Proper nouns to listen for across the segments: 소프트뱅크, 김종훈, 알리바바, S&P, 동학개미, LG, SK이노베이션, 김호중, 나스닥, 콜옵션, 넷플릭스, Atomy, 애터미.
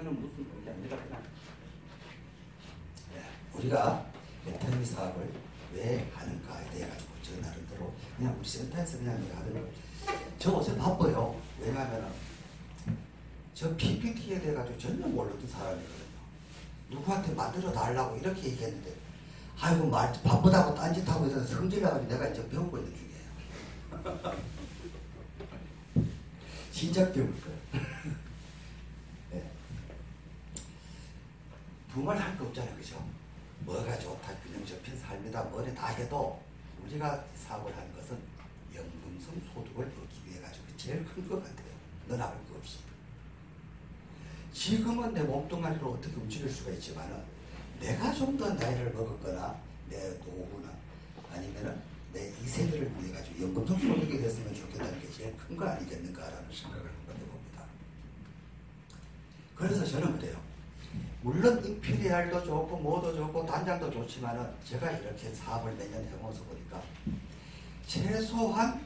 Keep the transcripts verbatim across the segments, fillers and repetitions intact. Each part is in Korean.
그거는 무슨 그게 아니라 그냥 우리가 애터미 사업을 왜 하는가에 대해 가지고 저 나름대로 그냥 우리 센터에서 그냥 하더라고요. 저 옷에 바빠요. 왜냐하면 저 피피티에 대해 가지고 전혀 모르던 사람이거든요. 누구한테 만들어 달라고 이렇게 얘기했는데 아이고 말 바쁘다고 딴짓하고 있어서 성질나가지고 내가 이제 배우고 있는 중이에요. 진작 배울 거예요. 네. 부말할 거 없잖아요, 그죠? 뭐가 좋다, 균형 잡힌 삶이다, 뭐래 다 해도 우리가 사업을 하는 것은 연금성 소득을 얻기 위해 가지고 제일 큰 것 같아요. 넌 아무 거 없어. 지금은 내 몸뚱아리를 어떻게 움직일 수가 있지만은 내가 좀 더 나이를 먹었거나 내 노후나 아니면은 내 이 세대를 위해 가지고 연금성 소득이 됐으면 좋겠다는 게 제일 큰 거 아니겠는가라는 생각을 한번 해봅니다. 그래서 저는 그래요. 물론 임피리알도 좋고 뭐도 좋고 단장도 좋지만은 제가 이렇게 사업을 몇 년 해보면서 보니까 최소한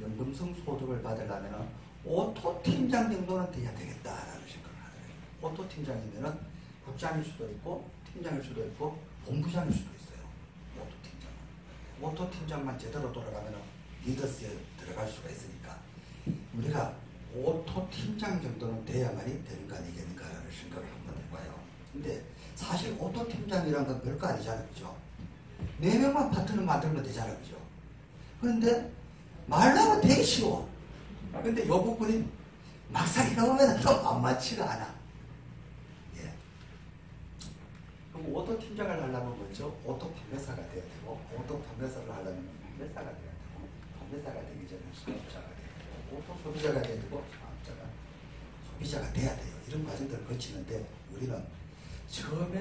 연금성 소득을 받으려면은 오토 팀장 정도는 돼야 되겠다라는 생각을 하더라고요. 오토 팀장이면은 국장일 수도 있고 팀장일 수도 있고 본부장일 수도 있어요. 오토 팀장. 오토 팀장만 제대로 돌아가면은 리더스에 들어갈 수가 있으니까 우리가 오토 팀장 정도는 돼야만이 되는 거 아니겠는가라는 생각을 한번 해봐요. 근데 사실 오토 팀장이란 건 별거 아니잖아요, 그죠? 네 명만 파트너 만들면 되잖아요, 그죠? 그런데 말하면 되게 쉬워. 근데 이 부분이 막상 이러면 좀 안 맞지가 않아. 예. 그럼 오토 팀장을 하려면 먼저 오토 판매사가 돼야 되고, 오토 판매사를 하려면 판매사가 돼야 되고, 판매사가 되기 전에 수입자가 돼야 되고, 오토 소비자가 돼야 되고, 사업자가 소비자가 돼야 돼요. 이런 과정들을 거치는데 우리는. 처음에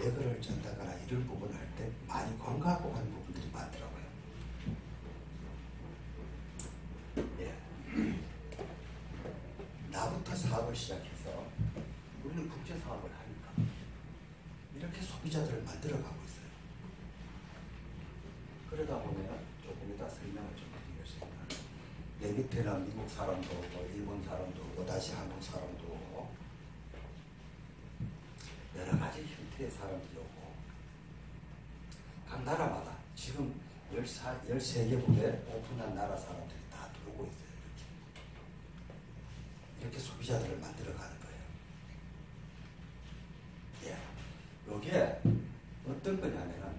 내 글을 전달하거나 이런 부분을 할 때 많이 관과하고 하는 부분들이 많더라고요. 예. 나부터 사업을 시작해서 우리는 국제 사업을 하니까 이렇게 소비자들을 만들어가고 있어요. 그러다 보면 조금 이따 설명을 좀 드리겠습니다. 내 밑에는 미국 사람도 오고 일본 사람도 오고 다시 한국 사람도 오고 여러 가지 형태의 사람들이 오고 각 나라마다 지금 열세 개국에 오픈한 나라 사람들이 다 들어오고 있어요. 이렇게, 이렇게 소비자들을 만들어가는 거예요. 예, 요게 어떤 거냐면은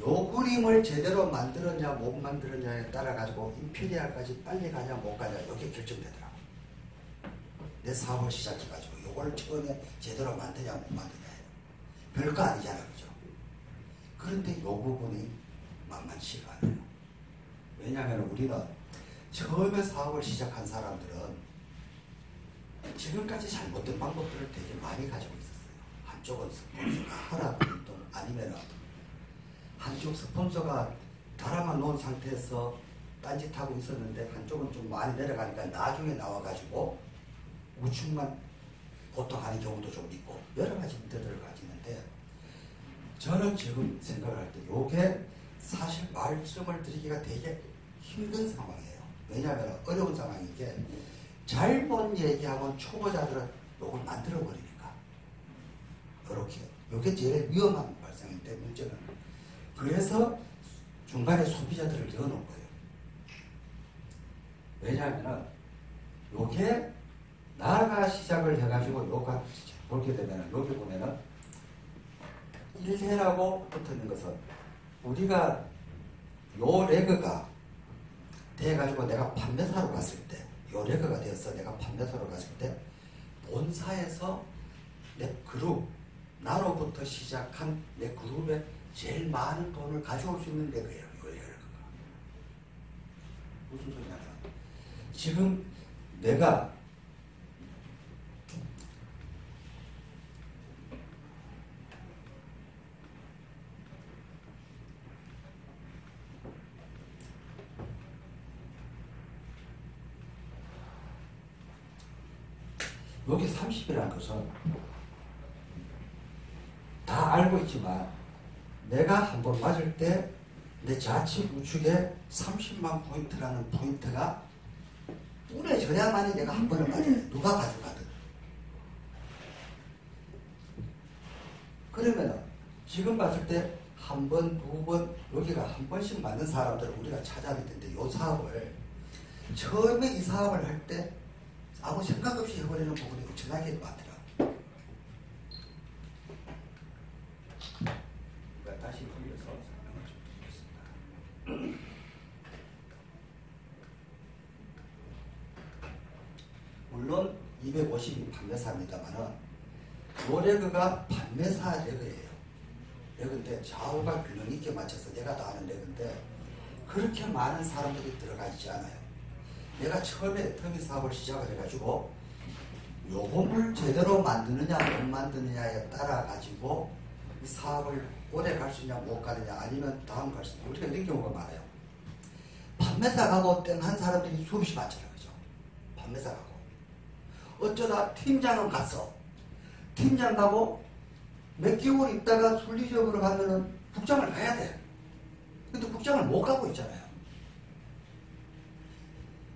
요 그림을 제대로 만들었냐 못 만들었냐에 따라 가지고 임피리알까지 빨리 가냐 못 가냐 요게 결정되더라고요. 내 사업을 시작해가지고 요걸 처음에 제대로 만드냐 못 만드냐예요. 별거 아니잖아요, 그죠? 그런데 요 부분이 만만치가 않아요. 왜냐하면 우리는 처음에 사업을 시작한 사람들은 지금까지 잘못된 방법들을 되게 많이 가지고 있었어요. 한쪽은 스폰서가 허락 운동 아니면 한쪽 스폰서가 달아만 놓은 상태에서 딴짓하고 있었는데 한쪽은 좀 많이 내려가니까 나중에 나와가지고 우측만 보통 하는 경우도 좀 있고 여러 가지 문제들을 가지는데 저는 지금 생각을 할 때 이게 사실 말씀을 드리기가 되게 힘든 상황이에요. 왜냐하면 어려운 상황인 게 잘 본 얘기하고는 초보자들은 이걸 만들어 버리니까 이렇게 이게 제일 위험한 발생인데 문제는 그래서 중간에 소비자들을 넣어놓은 거예요. 왜냐하면 이게 나가 시작을 해가지고 요가 보게 되면은 여기 보면은 일회라고 붙어있는 것은 우리가 요 레그가 돼가지고 내가 판매사로 갔을 때 요 레그가 되어서 내가 판매사로 갔을 때 본사에서 내 그룹 나로부터 시작한 내 그룹에 제일 많은 돈을 가져올 수 있는 레그예요. 요 레그가 무슨 소리냐면 지금 내가 여기 삼십이라는 것은 다 알고 있지만 내가 한번 맞을 때 내 좌측 우측에 삼십만 포인트라는 포인트가 뿌려져야만이 내가 한 번을 맞아요. 누가 가져가든 지금 봤을 때 한 번, 두 번, 여기가 한 번씩 맞는 사람들을 우리가 찾아야 되는데, 이 사업을 처음에 이 사업을 할 때 아무 생각 없이 해버리는 부분이 엄청나게 많더라. 그러니까 다시 돌려서 설명을 좀 드리겠습니다. 물론 이백오십이 판매사입니다만 요 레그가 판매사 레그예요. 레그인데 좌우가 균형 있게 맞춰서 내가 다 아는 레그인데 그렇게 많은 사람들이 들어가 있지 않아요. 내가 처음에 터미 사업을 시작을 해가지고 요금을 제대로 만드느냐 못 만드느냐에 따라 가지고 이 사업을 오래 갈 수 있냐 못 가느냐 아니면 다음 갈 수 있냐 우리가 이런 경우가 많아요. 판매사 가고 땡한 사람들이 수없이 많잖아요. 그죠? 판매사 가고 어쩌다 팀장은 갔어. 팀장 가고 몇 개월 있다가 순리적으로 가면은 국장을 가야 돼. 근데 국장을 못 가고 있잖아요.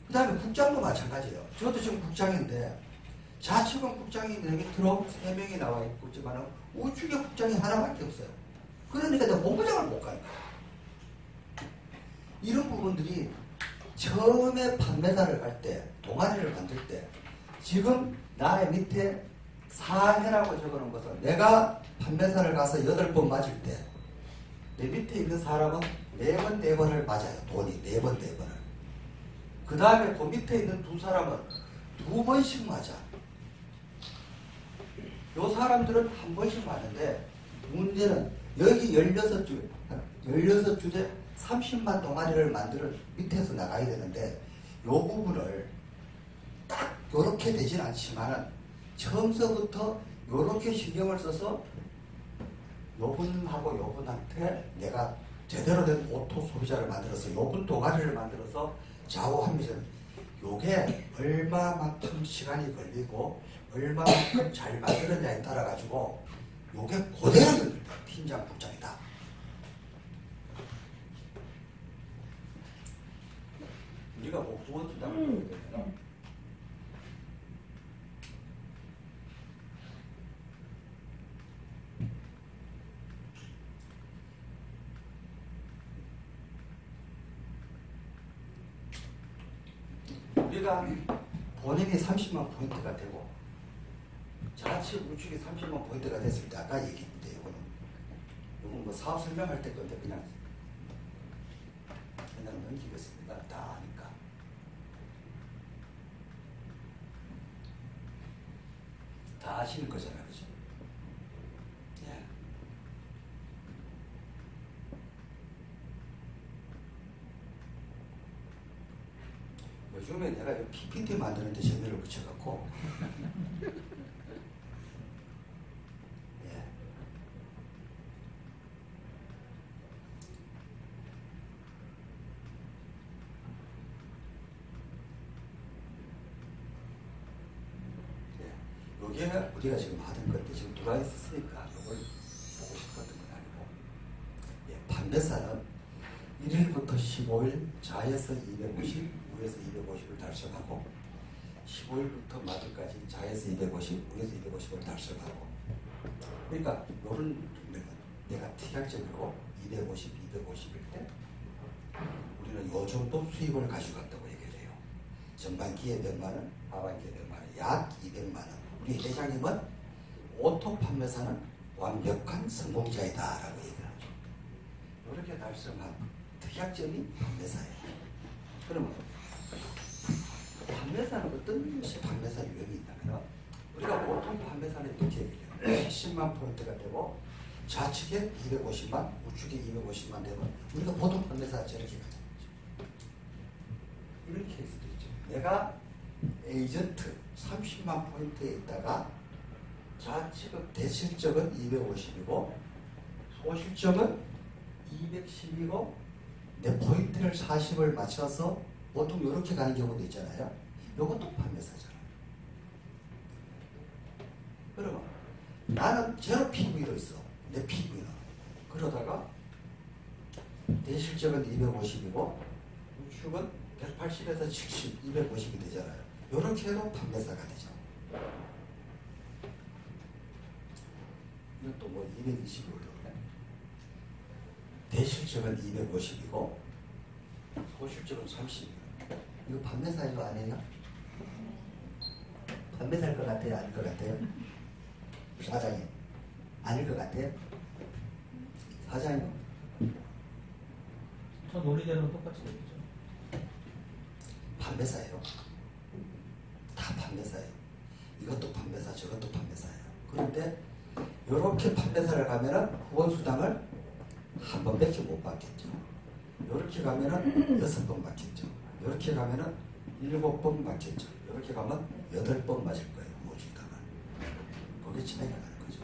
그 다음에 국장도 마찬가지예요. 저도 지금 국장인데 좌측은 국장이 여기 들어오고 세 명이 나와 있고 있지만 우측에 국장이 하나밖에 없어요. 그러니까 내가 본부장을 못 가는 거예요. 이런 부분들이 처음에 판매사를 갈 때, 동아리를 만들 때 지금 나의 밑에 사회라고 적어놓은 것은 내가 판매사를 가서 여덟 번 맞을 때 내 밑에 있는 사람은 네 번, 네 번을 맞아요. 돈이 네 번, 네 번을. 그 다음에 그 밑에 있는 두 사람은 두 번씩 맞아. 요 사람들은 한 번씩 맞는데 문제는 여기 열여섯 주, 열여섯 주제 삼십만 동아리를 만들어 밑에서 나가야 되는데 요 부분을 딱 요렇게 되진 않지만은 처음서부터 요렇게 신경을 써서 요분하고 요분한테 내가 제대로 된 오토 소비자를 만들어서 요분 동아리를 만들어서 좌우 합리전 요게 얼마만큼 시간이 걸리고 얼마만큼 잘 만들었냐에 따라 가지고 요게 그대로 됩니다. 팀장 국장이다. 우리가 뭐 구원수당을 음. 줘야 되잖아. 우리가 본인이 삼십만 포인트가 되고 좌측 우측이 삼십만 포인트가 됐을 때 아까 얘기했는데 이거는 이건 뭐 사업 설명할 때 건데 그냥 그냥 넘기겠습니다. 다 아니까. 다 아시는 거잖아요. 그죠? 예. 요즘에 내가 피피티 만드는데 재미를 붙여갖고 예. 예. 여기에는 우리가 지금 하던 건데 지금 들어와 있었으니까 이걸 보고 싶었던 건 아니고 예, 판매사는 일 일부터 십오 일 좌에서 이백오십 위에서 이백오십을 달성하고 십오 일부터 마디까지 좌에서 이백오십, 위에서 이백오십을 달성하고 그러니까 이런 종류는 내가 특약적으로 이백오십, 이백오십일 때 우리는 요 정도 수입을 가져간다고 얘기를 해요. 전반기에 몇만 원, 하반기에 몇만 원, 약 이백만 원. 우리 회장님은 오토 판매사는 완벽한 성공자이다 라고 얘기를 하죠. 이렇게 달성한 특약점이 판매사예요. 그러면 판매사는 어떤 것이 판매사 유형이 있다면 우리가 보통 판매사는 이렇게 얘기해요. 십만 포인트가 되고 좌측에 이백오십만, 우측에 이백오십만 되면 우리가 보통 판매사 저렇게 가는 거죠. 이런 케이스도 있죠. 내가 에이전트 삼십만 포인트에 있다가 좌측은 대실적은 이백오십이고 소실적은 이백십이고 내 포인트를 사십을 맞춰서 보통 이렇게 가는 경우도 있잖아요. 요것도 판매사잖아요. 그러면 나는 제로 피브이로 있어. 내 피브이는. 그러다가 내 실적은 이백오십이고 우측은 백팔십에서 칠십, 이백오십이 되잖아요. 요렇게 해도 판매사가 되죠. 이건 또 뭐 이백이십이 올라오네. 대실적은 이백오십이고 소실적은 삼십이에요. 이거 반매사인 거 아니에요? 반매사일 것 같아요? 아닐 것 같아요? 사장님 아닐 것 같아요? 사장님 저 논리대로는 똑같이 되겠죠. 반매사예요. 다 반매사예요. 이것도 반매사 저것도 반매사예요. 그런데 이렇게 반매사를 가면은 후원수당을 한 번밖에 못 받겠죠. 이렇게 가면은 여섯 번 받겠죠. 이렇게 가면은 일곱 번 받겠죠. 이렇게 가면 여덟 번 맞을 거예요. 후원수당을. 거기 차이가 나는 거죠.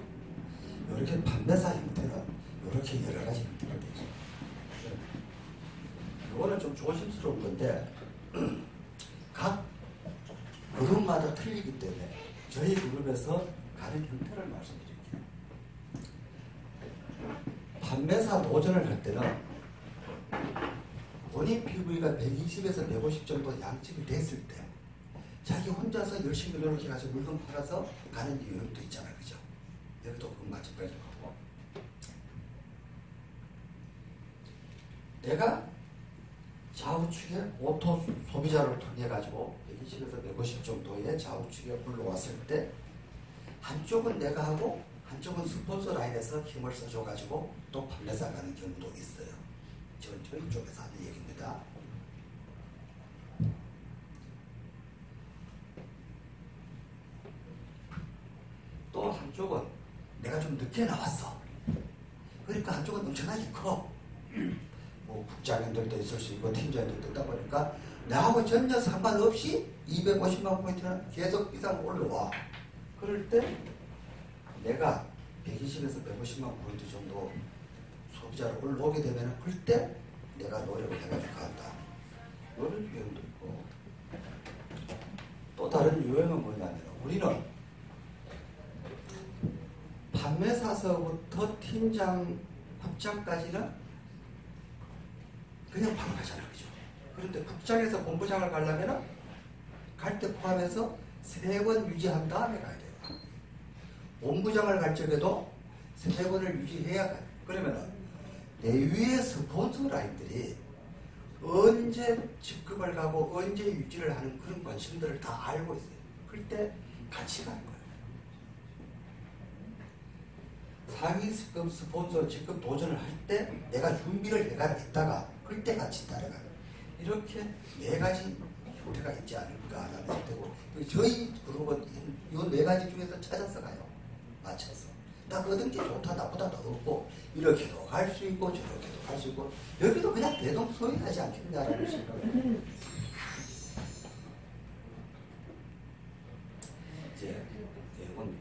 이렇게 반매사 형태는 이렇게 여러 가지 형태가 되죠. 이거는 좀 조심스러운 건데. 각 그룹마다 틀리기 때문에 저희 그룹에서 가는 형태를 말씀드릴게요. 반매사 도전을 할 때는 본인 피부위가 백이십에서 백오십 정도 양측이 됐을 때 자기 혼자서 열심히 노력해 가지고 물건 팔아서 가는 이유도 있잖아요. 그죠? 여기도 그건 마찬가지일 거고. 내가 좌우측에 오토 소비자를 통해가지고 백이십에서 백오십 정도의 좌우측에 올라왔을 때 한쪽은 내가 하고 한쪽은 스폰서 라인에서 힘을 써줘가지고 또 판매사 가는 경우도 있어요. 전 저희 쪽에서 하는 얘기입니다. 또 한쪽은 내가 좀 늦게 나왔어. 그러니까 한쪽은 엄청나게 커. 뭐 국장님들도 있을 수 있고 팀장님들도 있다 보니까 나하고 전혀 상관없이 이백오십만 포인트는 계속 이상 올라와. 그럴 때 내가 백이십에서 백오십만 포인트 정도 소비자로 올라오게 되면 그때 내가 노력을 해가지고 간다. 이런 유형도 있고 또 다른 유형은 뭐냐면 우리는 판매사서부터 팀장 합장까지는 그냥 바로 가잖아. 그죠? 그런데 국장에서 본부장을 가려면 갈 때 포함해서 세 번 유지한 다음에 가야 돼요. 본부장을 갈 적에도 세 번을 유지해야 가요. 그러면 내 위에 스폰서 라인들이 언제 직급을 가고 언제 유지를 하는 그런 관심들을 다 알고 있어요. 그럴 때 같이 가는 거예요. 상위급 스폰서 직급 도전을 할 때 내가 준비를 내가 했다가 그때 같이 따라가요. 이렇게 네 가지 형태가 있지 않을까라는 생각이고 저희 그룹은 이 네 가지 중에서 찾아서 가요. 맞춰서. 딱 얻은 게 좋다 나보다도 없고 이렇게도 갈 수 있고 저렇게도 갈 수 있고 여기도 그냥 대동 소행하지 않겠냐라는 생각이에요. 이제 이건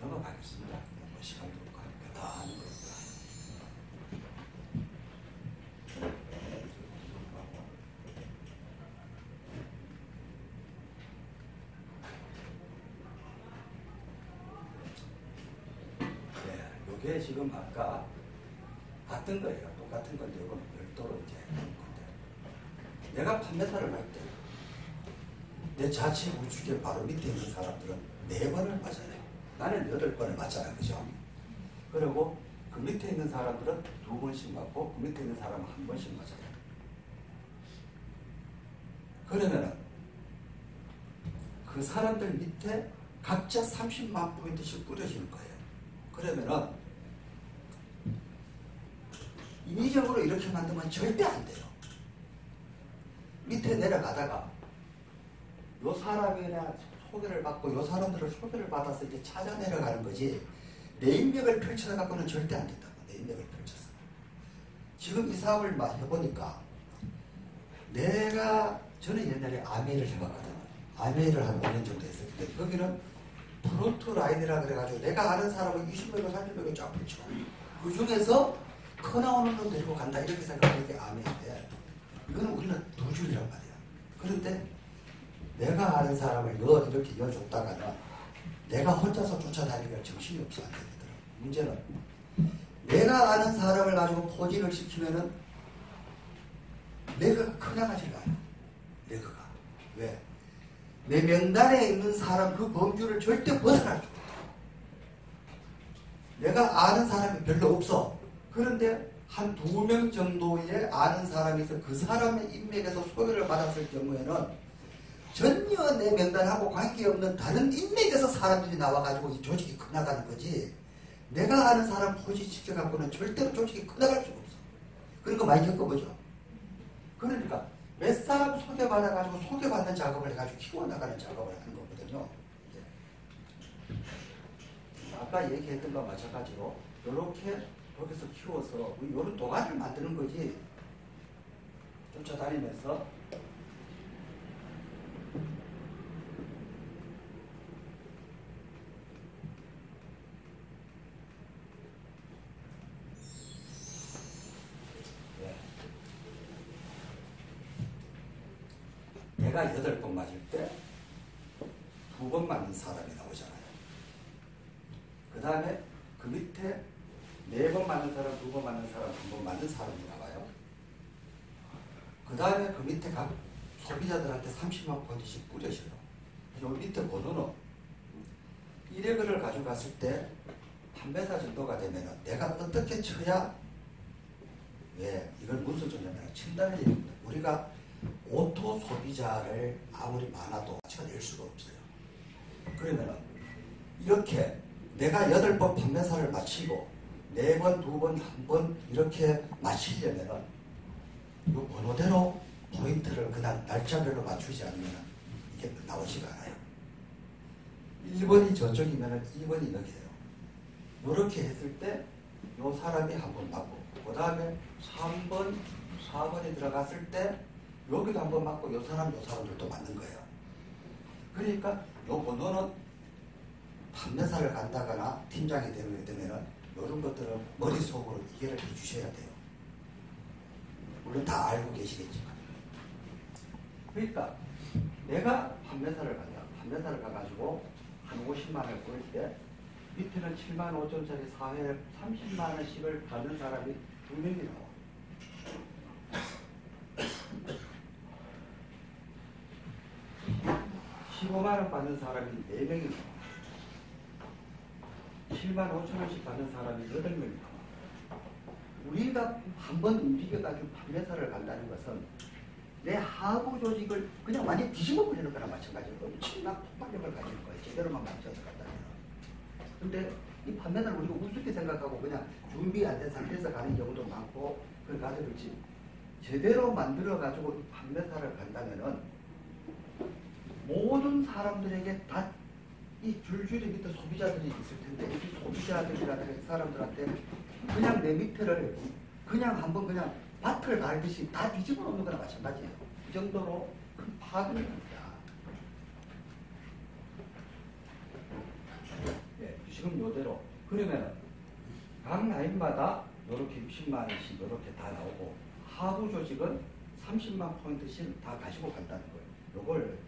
넘어가겠습니다. 시간도 없고 하니까 다 하는 거예요. 이게 지금 아까 같은 거예요. 똑같은 건데 이건 별도로 이제 하는 건데 내가 판매사를 할 때 내 좌측 우측에 바로 밑에 있는 사람들은 네 번을 맞아요. 나는 여덟 번을 맞잖아요. 그죠? 그리고 그 밑에 있는 사람들은 두 번씩 맞고 그 밑에 있는 사람은 한 번씩 맞아요. 그러면은 그 사람들 밑에 각자 삼십만 포인트씩 뿌려지는 거예요. 그러면은 인위적으로 이렇게 만들면 절대 안 돼요. 밑에 내려가다가 요 사람이나 소개를 받고 요 사람들을 소개를 받아서 이제 찾아 내려가는 거지 내 인맥을 펼쳐 갖고는 절대 안 된다고. 내 인맥을 펼쳐서 지금 이 사업을 막 해보니까 내가 저는 옛날에 아메이를 해봤거든요. 아메이를 한 오 년 정도 했었기 때문에 거기는 프론트 라인이라 그래가지고 내가 아는 사람은 이십 명이고 삼십 명이고 쫙 펼쳐 그 중에서 커 나오는 놈 데리고 간다 이렇게 생각하는 게 아메인데 이거는 우리는 두 줄이란 말이야. 그런데 내가 아는 사람을 여 이렇게 여줬다가는 내가 혼자서 쫓아다니기가 정신이 없어 안 되더라고. 문제는 내가 아는 사람을 가지고 포진을 시키면은 레그가 커 나가지가 않아. 레그가 왜? 내 명단에 있는 사람 그 범주를 절대 벗어날 수 없다. 내가 아는 사람이 별로 없어. 그런데 한 두 명 정도의 아는 사람이 있어. 그 사람의 인맥에서 소개를 받았을 경우에는 전혀 내 명단하고 관계없는 다른 인맥에서 사람들이 나와가지고 이 조직이 커나가는 거지. 내가 아는 사람 포진시켜갖고는 절대로 조직이 커나갈 수가 없어. 그런 거 많이 겪어보죠. 그러니까 몇 사람 소개받아가지고 소개받는 작업을 해가지고 키워나가는 작업을 하는 거거든요. 아까 얘기했던 거와 마찬가지로 이렇게 여기서 키워서 이런 동아리를 만드는 거지. 쫓아다니면서 내가 여덟 번 맞을 때 두 번 맞는 사람이 나오잖아요. 그 다음에 그 밑에 네 번 맞는 사람, 두 번 맞는 사람, 한 번 맞는 사람이 나와요. 그 다음에 그 밑에 각 소비자들한테 삼십만 포인트씩 뿌려줘요. 여기 밑에 번호는 일회글을 가져갔을 때 판매사 정도가 되면 내가 어떻게 쳐야, 예, 이걸 무슨 소리냐면 친단을 얘기합니다. 우리가 오토 소비자를 아무리 많아도 쳐낼 수가 없어요. 그러면 이렇게 내가 여덟 번 판매사를 마치고 네 번, 두 번, 한 번 이렇게 마치려면 이 번호대로 포인트를 그냥 날짜별로 맞추지 않으면 이게 나오지가 않아요. 일 번이 저쪽이면 이 번이 여기에요. 이렇게 했을 때 이 사람이 한 번 맞고, 그 다음에 삼 번, 사 번이 들어갔을 때 여기도 한번 맞고, 요 사람, 요 사람들도 맞는 거예요. 그러니까 요 번호는 판매사를 간다거나 팀장이 되면 되면은 요런 것들을 머릿속으로 이해를 해주셔야 돼요. 물론 다 알고 계시겠지만. 그러니까 내가 판매사를 가냐, 판매사를 가가지고 한 오십만 원을 뿌릴 때 밑에는 칠만 오천짜리 사회에 삼십만 원씩을 받는 사람이 두 명이 나와. 십오만 원 받는 사람이 네 명이 나와. 칠만 오천 원씩 받는 사람이 여덟 명이 나와. 우리가 한번 움직여가지고 판매사를 간다는 것은 내 하부 조직을 그냥 완전히 뒤집어 버리는 거랑 마찬가지로 엄청난 폭발력을 가지는 거예요. 제대로만 맞춰서 간다면. 근데 이 판매사를 우리가 우습게 생각하고 그냥 준비 안 된 상태에서 가는 경우도 많고, 그걸 가져올지 제대로 만들어가지고 이 판매사를 간다면은 모든 사람들에게 다 이 줄줄이 밑에 소비자들이 있을 텐데, 이 소비자들이라든가 이 사람들한테 그냥 내 밑에를 그냥 한번 그냥 밭을 갈듯이 다 뒤집어 놓는 거나 마찬가지예요. 이 정도로 큰 파악을 합니다. 예, 지금 요대로. 그러면 각 라인마다 이렇게 육십만 원씩 이렇게 다 나오고, 하부 조직은 삼십만 포인트씩 다 가지고 간다는 거예요. 요걸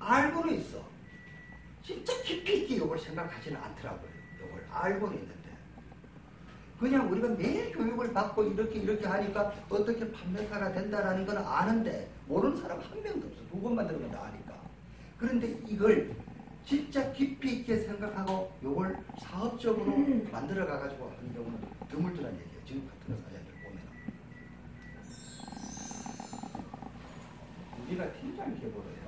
알고는 있어. 진짜 깊이 있게 이걸 생각하지는 않더라고요. 이걸 알고는 있는데 그냥 우리가 매일 교육을 받고 이렇게 이렇게 하니까 어떻게 판매사가 된다라는 건 아는데 모르는 사람 한 명도 없어. 두 번만 들으면 다 아니까. 그런데 이걸 진짜 깊이 있게 생각하고 이걸 사업적으로 음. 만들어 가가지고 하는 경우는 드물더란 얘기예요. 지금 같은 사례들 보면 우리가 팀장 계보래요.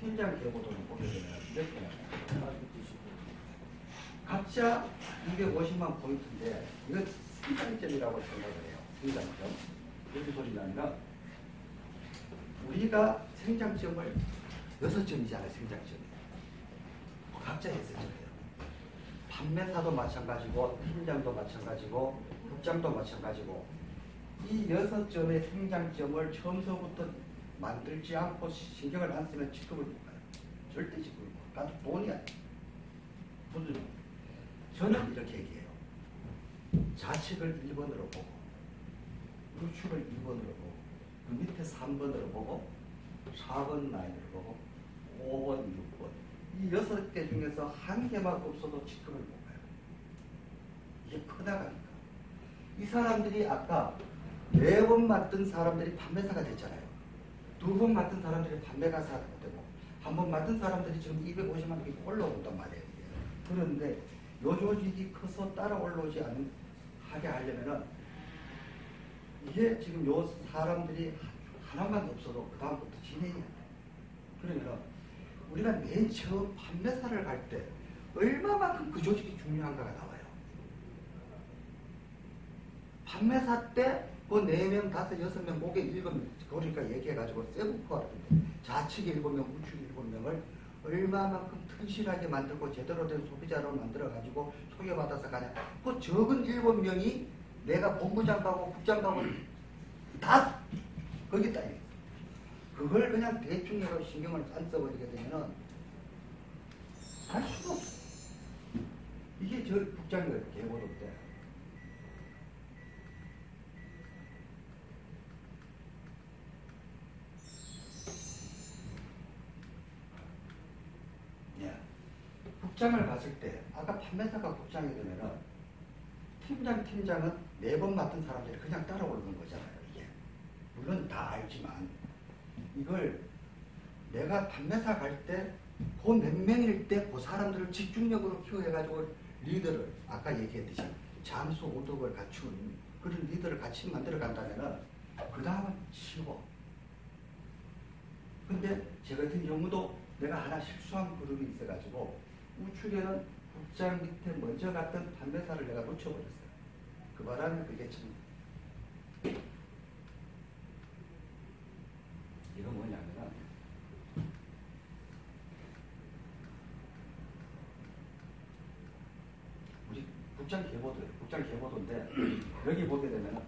팀장 계보도를 보게 되면 이렇게 나와요. 각자 이백오십만 포인트인데 이건 팀장점이라고 생각을 해요. 팀장점. 무슨 소리냐면 우리가 생장점을 여섯 점이잖아요. 생장점이. 각자 여섯 점이에요. 판매사도 마찬가지고 팀장도 마찬가지고 국장도 마찬가지고 이 여섯 점의 생장점을 처음서부터 만들지 않고 신경을 안 쓰면 직급을 못 가요. 절대 직급을 못 가요. 돈이 아니에요. 무슨 저는 이렇게 얘기해요. 좌측을 일 번으로 보고, 우측을 이 번으로 보고, 그 밑에 삼 번으로 보고, 사 번 라인으로 보고, 오 번, 육 번. 이 여섯 개 중에서 한 개만 없어도 직급을 못 가요. 이게 커나가니까. 이 사람들이 아까 네 번 맞던 사람들이 판매사가 됐잖아요. 두 번 맡은 사람들이 판매사가 되고, 한번 만든 사람들이 지금 이백오십만 개 올라온단 말이에요. 그런데 요 조직이 커서 따라 올라오지 않, 하게 하려면은 이게 지금 요 사람들이 하나만 없어도 그 다음부터 진행이 안 돼. 그러면은 우리가 맨 처음 판매사를 갈 때 얼마만큼 그 조직이 중요한가가 나와요. 판매사 때 그 네 명, 다섯, 여섯 명, 목에 일곱 명, 그러니까 얘기해가지고 세븐포 같은데 좌측에 일곱 명, 우측에 일곱 명을 얼마만큼 튼실하게 만들고 제대로 된 소비자로 만들어가지고 소개받아서 가냐. 그 적은 일곱 명이 내가 본부장하고 국장하고 다 거기 따위. 그걸 그냥 대충 해서 신경을 안 써버리게 되면은 알 수가 없어. 이게 저 국장이에요, 개고독 때. 국장을 봤을 때 아까 판매사가 국장이 되면은 팀장, 팀장은 네 번 맡은 사람들이 그냥 따라오는 거잖아요. 이게 물론 다 알지만 이걸 내가 판매사 갈 때 그 몇 명일 때 그 사람들을 집중력으로 키워가지고 리더를 아까 얘기했듯이 잠수 오덕을 갖춘 그런 리더를 같이 만들어 간다면은 그 다음은 쉬워. 근데 제 같은 경우도 내가 하나 실수한 그룹이 있어가지고 우측에는 국장 밑에 먼저 갔던 판매사를 내가 놓쳐버렸어요. 그 바람에 그게 참 이건 뭐냐면 우리 국장 계보도예요. 국장 계보도인데 여기 보게 되면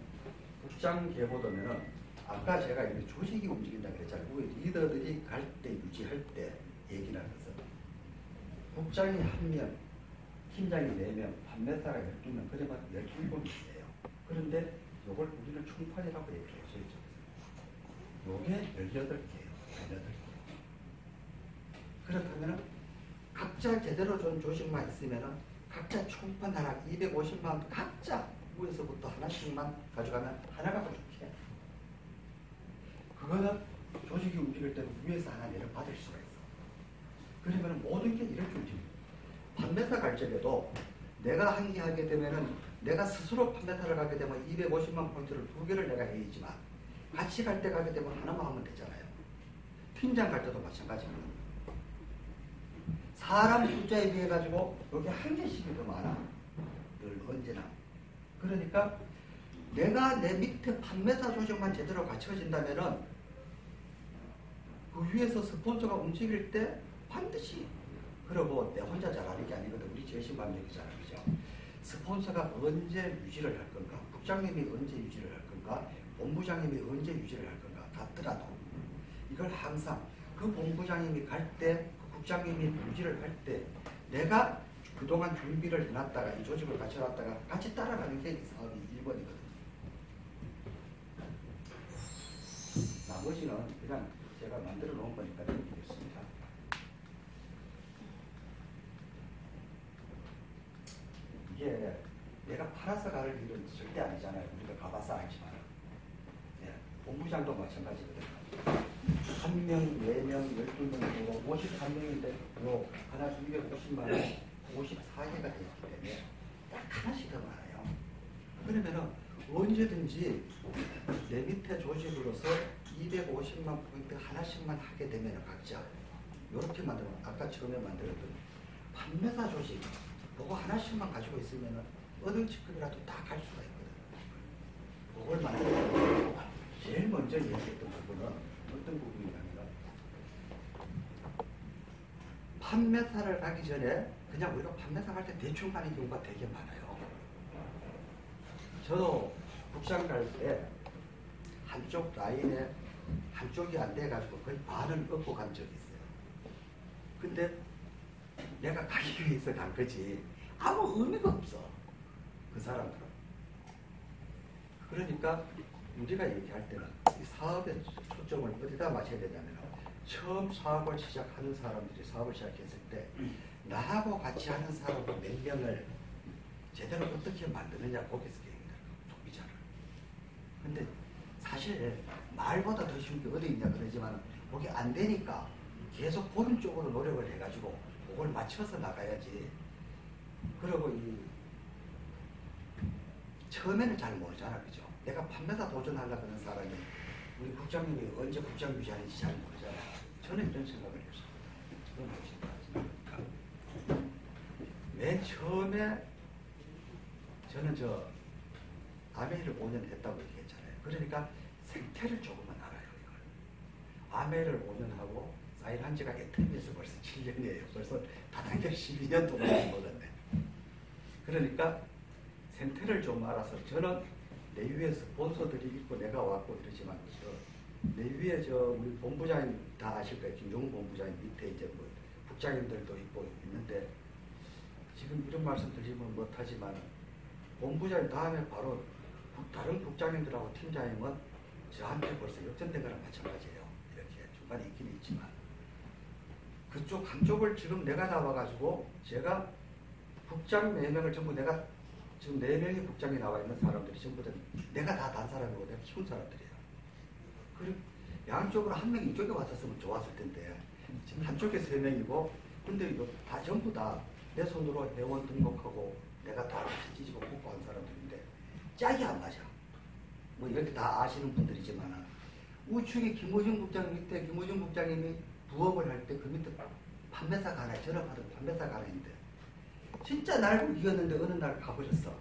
국장 계보도면은 아까 제가 이제 조직이 움직인다고 그랬잖아요. 우리 리더들이 갈 때 유지할 때 얘기를 하면서 국장이 한 명, 팀장이 네 명, 판매사가 열두 명, 그래봤자 열일곱 명이에요. 그런데 이걸 우리는 총판이라고 얘기해요. 이게 열여덟 개예요. 열여덟 개. 그렇다면 각자 제대로 좀 조직만 있으면 각자 총판 하나, 이백오십만 각자 위에서부터 하나씩만 가져가면 하나가 더 좋게. 그거는 조직이 움직일 때는 위에서 하나 내려받을 수가 있어요. 그러면 모든 게 이렇게 움직입니다. 판매사 갈 적에도 내가 한 개 하게 되면은 내가 스스로 판매사를 가게 되면 이백오십만 포인트를 두 개를 내가 해야지만 같이 갈 때 가게 되면 하나만 하면 되잖아요. 팀장 갈 때도 마찬가지입니다. 사람 숫자에 비해 가지고 여기 한 개씩이 더 많아. 늘 언제나. 그러니까 내가 내 밑에 판매사 조직만 제대로 갖춰진다면은 그 위에서 스폰서가 움직일 때 반드시, 그러고 내 혼자 잘하는 게 아니거든. 우리 제신반력이잖아. 그죠? 스폰서가 언제 유지를 할 건가? 국장님이 언제 유지를 할 건가? 본부장님이 언제 유지를 할 건가? 같더라도 이걸 항상 그 본부장님이 갈 때, 그 국장님이 유지를 할 때 내가 그동안 준비를 해놨다가 이 조직을 갖춰놨다가 같이 따라가는 게 이 사업이 일 번이거든. 나머지는 그냥 제가 만들어 놓은 거니까 드리겠습니다. 예, 내가 팔아서 갈 일은 절대 아니잖아요. 우리가 가봐서 알지만. 예, 본부장도 마찬가지거든요. 한 명, 네 명, 열두 명, 오십삼 명인데 요 하나 이백오십만 원, 오십사 개가 되기 때문에 딱 하나씩 더 많아요. 그러면은 언제든지 내 밑에 조직으로서 이백오십만 포인트 하나씩만 하게 되면 각자 요렇게 만들면 아까 처음에 만들었던 판매사 조직 그거 하나씩만 가지고 있으면 어느 직급이라도 다 갈 수가 있거든. 그걸 만들고 제일 먼저 얘기했던 부분은 어떤 부분이냐면 판매사를 가기 전에 그냥 우리가 판매사 갈 때 대충 가는 경우가 되게 많아요. 저도 국장 갈 때 한쪽 라인에 한쪽이 안 돼가지고 거의 반을 얻고 간 적이 있어요. 근데 내가 가기 위해서 간 거지 아무 의미가 없어 그 사람들은. 그러니까 우리가 얘기할 때는 이 사업의 초점을 어디다 맞춰야 되냐면 처음 사업을 시작하는 사람들이 사업을 시작했을 때 나하고 같이 하는 사람과 몇 명을 제대로 어떻게 만드느냐 거기서 얘기합니다. 소비자를. 근데 사실 말보다 더 쉬운 게 어디 있냐 그러지만 거기 안 되니까 계속 보는 쪽으로 노력을 해가지고 그걸 맞춰서 나가야지. 그리고 이 처음에는 잘 모르잖아, 그죠? 내가 판매사 도전하려고 하는 사람이 우리 국장님이 언제 국장 유지하는지 잘 모르잖아. 저는 이런 생각을 했습니다. 그런 것입니다. 맨 처음에 저는 저 아메이를 오 년 했다고 얘기했잖아요. 그러니까 생태를 조금만 알아요. 이걸. 아메이를 오 년 하고 사일한 지가 애터미에서 벌써 칠 년이에요. 벌써 다단계 십이 년 동안 해보는데. 그러니까 생태를 좀 알아서 저는 내 위에서 본소들이 있고 내가 왔고 이러지만 내 위에 저 우리 본부장님 다 아실 거예요. 김종훈 본부장님 밑에 이제 뭐 국장님들도 있고 있는데 지금 이런 말씀 드리면 못하지만 본부장님 다음에 바로 다른 국장님들하고 팀장님은 저한테 벌써 역전된 거랑 마찬가지예요. 이렇게 중간에 있긴 있지만 그쪽 한쪽을 지금 내가 잡아가지고 제가 국장 네 명을 전부 내가 지금 네 명의 국장이 나와 있는 사람들이 전부 다 내가 다 단 사람이고 내가 키운 사람들이에요. 그리고 양쪽으로 한 명이 이쪽에 왔었으면 좋았을 텐데 지금 한쪽에 세 명이고 근데 이거 다 전부 다 내 손으로 회원 등록하고 내가 다 찢어지고 뽑고 한 사람들인데 짝이 안 맞아. 뭐 이렇게 다 아시는 분들이지만 우측에 김호중 국장 밑에 김호중 국장님이 부업을 할 때 그 밑에 판매사 가나 전업하던 판매사 가나인데 진짜 날 이겼는데 어느 날 가버렸어.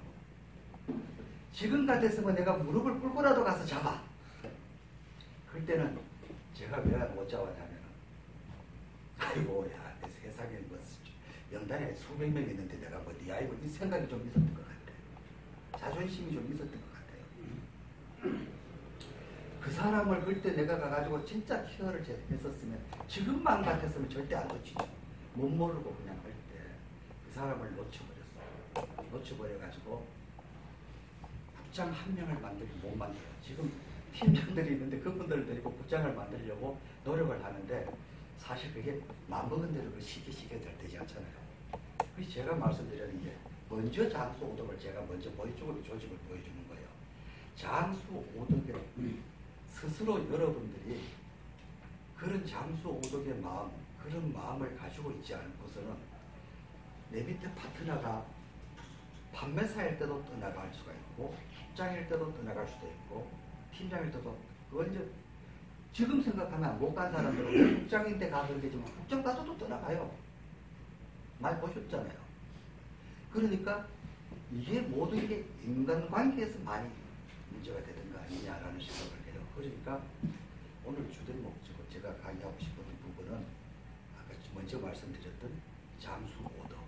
지금 같았으면 내가 무릎을 꿇고라도 가서 잡아. 그럴 때는 제가 왜 못 잡았냐면 아이고 야 세상에 뭐 명단에 수백 명 있는데 내가 뭐 네 아이고 이 생각이 좀 있었던 것 같아요. 자존심이 좀 있었던 것 같아요. 그 사람을 그때 내가 가가지고 진짜 케어를 했었으면 지금만 같았으면 절대 안 놓치죠. 못 모르고 그냥 할 때 그 사람을 놓쳐버렸어요. 놓쳐버려가지고 국장 한 명을 만들기 못 만들어요. 지금 팀장들이 있는데 그분들을 데리고 국장을 만들려고 노력을 하는데 사실 그게 맘먹은 대로 쉽게 쉽게 되지 않잖아요. 그래서 제가 말씀드리는 게 먼저 장수 오덕을 제가 먼저 머릿속으로 조직을 보여주는 거예요. 장수 오덕에 스스로 여러분들이 그런 장수 오덕의 마음, 그런 마음을 가지고 있지 않고서는 내 밑에 파트너가 판매사일 때도 떠나갈 수가 있고 국장일 때도 떠나갈 수도 있고 팀장일 때도 그건 이제 지금 생각하면 못 간 사람들은 국장인데 가서 되지만 국장 가서도 떠나가요. 많이 보셨잖아요. 그러니까 이게 모든 게 인간관계에서 많이 문제가 되는 거 아니냐라는 생각을 해요. 그러니까 오늘 주된 목적으로 제가 강의하고 싶은 부분은 아까 먼저 말씀드렸던 잠수오덕,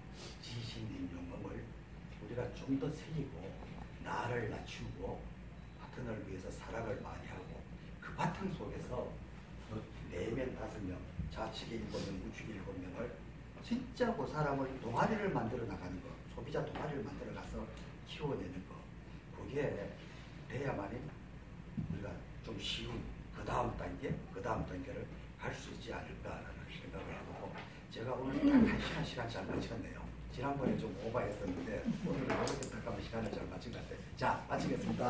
지신임용범을 우리가 좀 더 새기고 나를 낮추고 파트너를 위해서 사랑을 많이 하고 그 바탕 속에서 네 명, 다섯 명, 좌측에 일곱 명, 우측에 일곱 명을 진짜 그 사람을 동아리를 만들어 나가는 거, 소비자 동아리를 만들어 가서 키워내는 거, 그게 돼야만이 우리가 좀 쉬운 그 다음 단계, 그 다음 단계를 갈 수 있지 않을까라는 생각을 하고 제가 오늘 한 시간 시간 잘 마치겠네요. 지난번에 좀 오버했었는데 오늘은 어떻게 딱 하면 시간을 잘 마친 것 같아요. 자, 마치겠습니다.